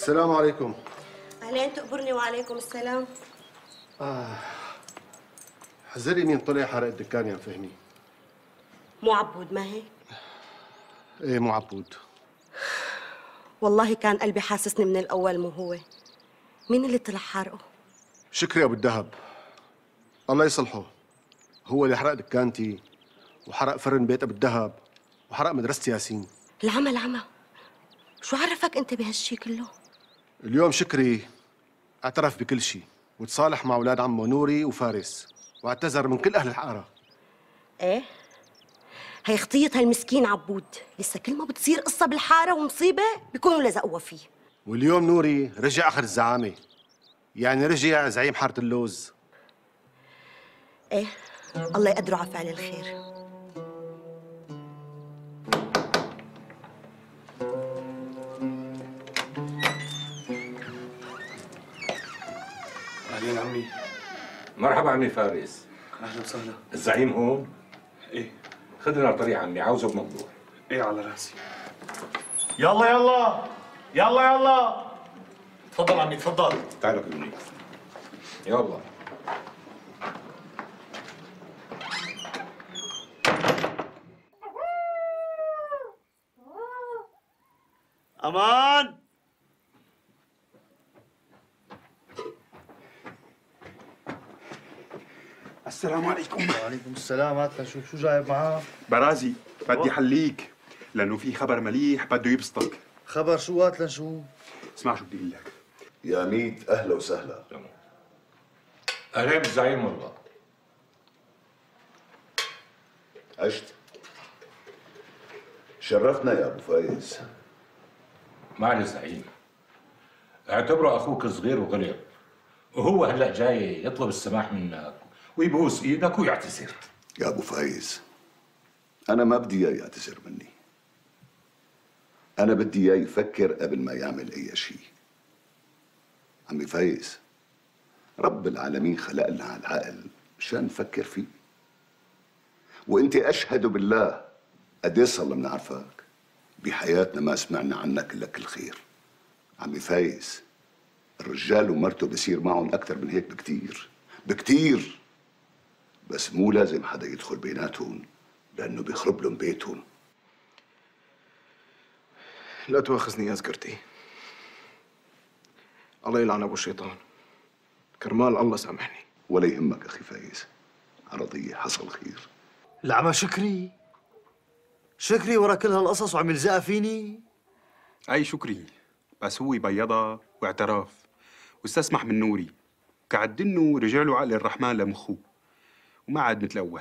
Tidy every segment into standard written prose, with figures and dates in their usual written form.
السلام عليكم. أهلين، تقبرني وعليكم السلام. حذري مين طلع حرق الدكان يا فهمي. مو عبود، ما هيك؟ ايه مو عبود. والله كان قلبي حاسسني من الأول مو هو. مين اللي طلع حرقه؟ شكري أبو الدهب، الله يصلحه. هو اللي حرق دكانتي وحرق فرن بيت أبو الدهب وحرق مدرسة ياسين. العمى العمى، شو عرفك أنت بهالشي كله؟ اليوم شكري اعترف بكل شيء وتصالح مع أولاد عمه نوري وفارس واعتذر من كل أهل الحارة. إيه؟ هي خطية هالمسكين عبود، لسه كل ما بتصير قصة بالحارة ومصيبة بيكونوا لزقوا فيه. واليوم نوري رجع آخر الزعامة، يعني رجع زعيم حارة اللوز. إيه، الله يقدره على فعل الخير. أهلين عمي. مرحبا عمي فارس. أهلا وسهلا. الزعيم هون؟ إيه. خذنا الطريق عمي، عاوزه بموضوع. ايه على راسي. يلا يلا يلا يلا. تفضل عمي تفضل. تعالوا كلمني. يلا. أمان. السلام عليكم. وعليكم السلام. هات لنشوف شو جايب معاه. برازي بدي حليك لانه في خبر مليح بده يبسطك. خبر شو؟ هات لنشوف. اسمع شو بدي اقول لك يا ميت. اهلا وسهلا. اهلا بالزعيم. والله عشت. شرفتنا يا ابو فايز. معنا الزعيم، اعتبره اخوك الصغير وغريب، وهو هلا جاي يطلب السماح منك ويبوس ايدك ويعتذر. يا ابو فايز، انا ما بدي اياه يعتذر مني، انا بدي اياه يفكر قبل ما يعمل اي شيء. عمي فايز، رب العالمين خلق لنا العقل مشان نفكر فيه، وانت اشهد بالله قد ايه صار لنا بنعرفك، بحياتنا ما سمعنا عنك الا كل خير. عمي فايز، الرجال ومرته بصير معهم اكثر من هيك بكثير بكثير، بس مو لازم حدا يدخل بيناتهم لأنه بيخرب لهم بيتهم. لا تواخذني يا ذكرتي، الله يلعن أبو الشيطان، كرمال الله سامحني. ولا يهمك أخي فايز، عرضية حصل خير. العمى شكري، شكري ورا كل هالقصص وعم يلزقها فيني. أي شكري، بس هو بيضها واعتراف واستسمح من نوري، كعد إنه رجع له عقل الرحمن لمخه وما عاد مثل أول.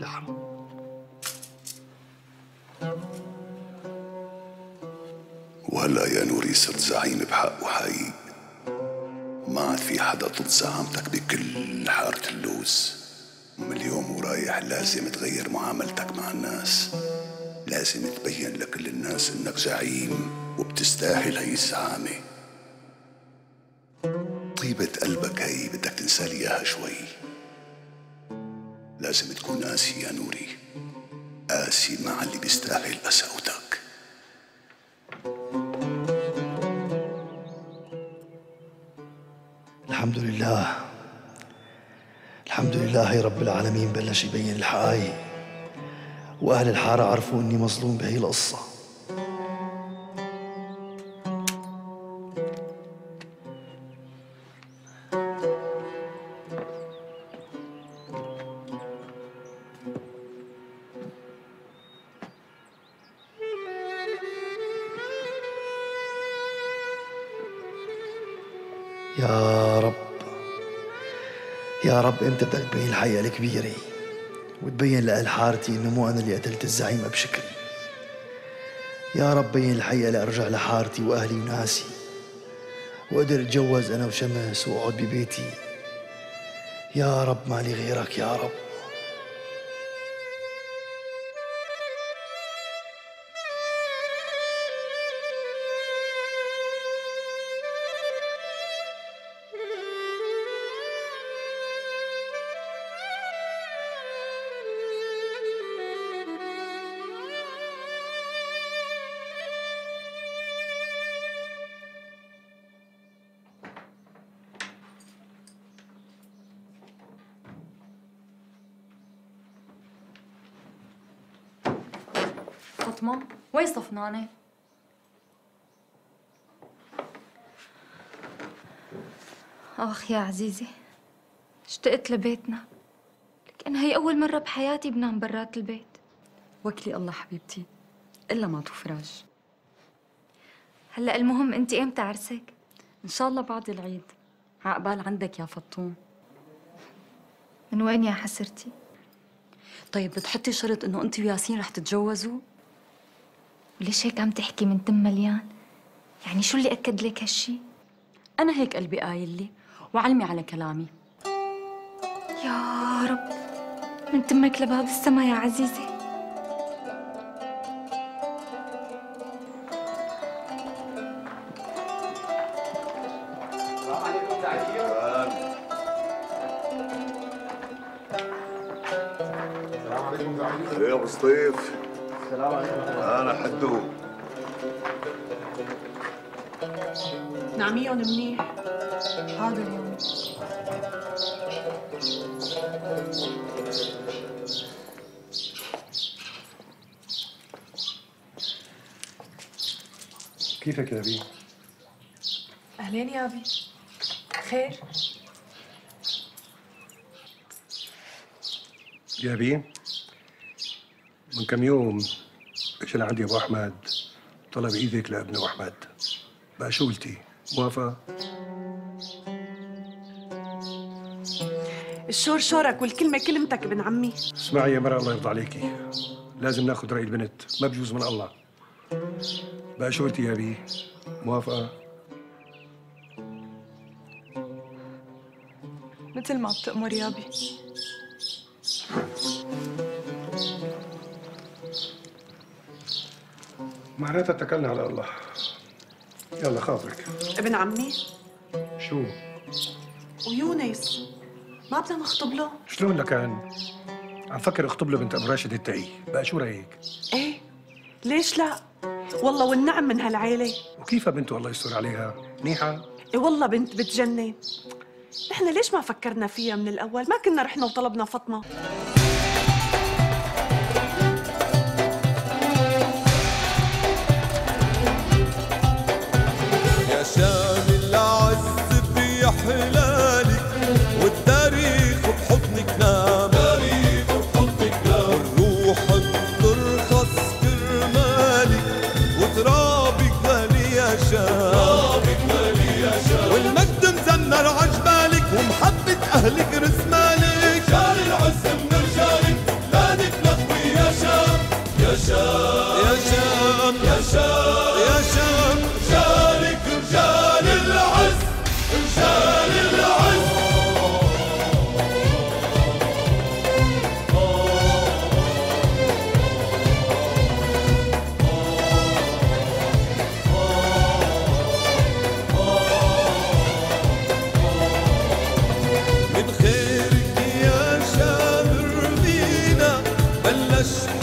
لحم. وهلا يا نوري صرت زعيم بحق وحقيق، ما عاد في حدا ضد زعامتك بكل حارة اللوز. من اليوم ورايح لازم تغير معاملتك مع الناس، لازم تبين لكل الناس انك زعيم وبتستاهل هي الزعامة. طيبة قلبك هي بدك تنسى لي اياها شوي. لازم تكون قاسي يا نوري، قاسي مع اللي بيستاهل قساوتك. الحمد لله الحمد لله رب العالمين، بلش يبين الحقايق وأهل الحارة عرفوا إني مظلوم بهي القصة. يا رب يا رب، أنت بدك تبين الحقيقة الكبيرة وتبين لأهل حارتي إنه مو أنا اللي قتلت الزعيم أبو شكري. يا رب بين الحقيقة لأرجع لحارتي وأهلي وناسي، وأقدر أتجوز أنا وشمس وأقعد ببيتي. يا رب مالي غيرك يا رب. فاطمة؟ وين صفنانة؟ آخ يا عزيزي، اشتقت لبيتنا. لك أنا هي أول مرة بحياتي بنام برات البيت. وكلي الله حبيبتي، إلا ما تفرج. هلا المهم أنت إمتى عرسك؟ إن شاء الله بعد العيد. عقبال عندك يا فطوم. من وين يا حسرتي؟ طيب بتحطي شرط إنه أنت وياسين رح تتجوزوا؟ وليش هيك عم تحكي من تم مليان؟ يعني شو اللي أكد لك هالشي؟ أنا هيك قلبي قايل لي وعلمي على كلامي. يا رب، من تمك لباب السما يا عزيزي. يا ابو سطيف، السلام عليكم. انا حدو. نعميهم منيح. حاضر يا امي. كيفك يا بي؟ اهلين يا بي. خير؟ يا بي، من كم يوم اجى لعندي ابو احمد طلب ايدك لابنه احمد. بقى شو قلتي؟ موافقه؟ الشور شورك والكلمه كلمتك ابن عمي. اسمعي يا مرأة الله يرضى عليكي، لازم ناخذ راي البنت، ما بجوز من الله. بقى شو قلتي يا بي؟ موافقه؟ مثل ما بتأمر يا بي. معناتها اتكلنا على الله. يلا خاطرك ابن عمي. شو؟ ويونس ما بدنا نخطب له؟ شلون لكان؟ عم فكر اخطب له بنت ابو راشد التقي، بقى شو رايك؟ ايه ليش لا؟ والله والنعم من هالعيله. وكيفها بنته الله يستر عليها؟ منيحه؟ ايه والله بنت بتجنن. نحن ليش ما فكرنا فيها من الاول؟ ما كنا رحنا وطلبنا فاطمه. شام العز بيحلالك والتاريخ بحضنك نام، تاريخ بحضنك نام، والروح بترخص كرمالك وترابك غالي يا شام، ترابك غالي يا شام، والمجد مزمر عجبالك ومحبة أهلك رسمالك، شال العز من رجالك بلادك نخوي يا شام، يا شام يا شام يا شام يا شام، شالك رجال العز، رجال العز. من خيرك يا شام رضينا بلشت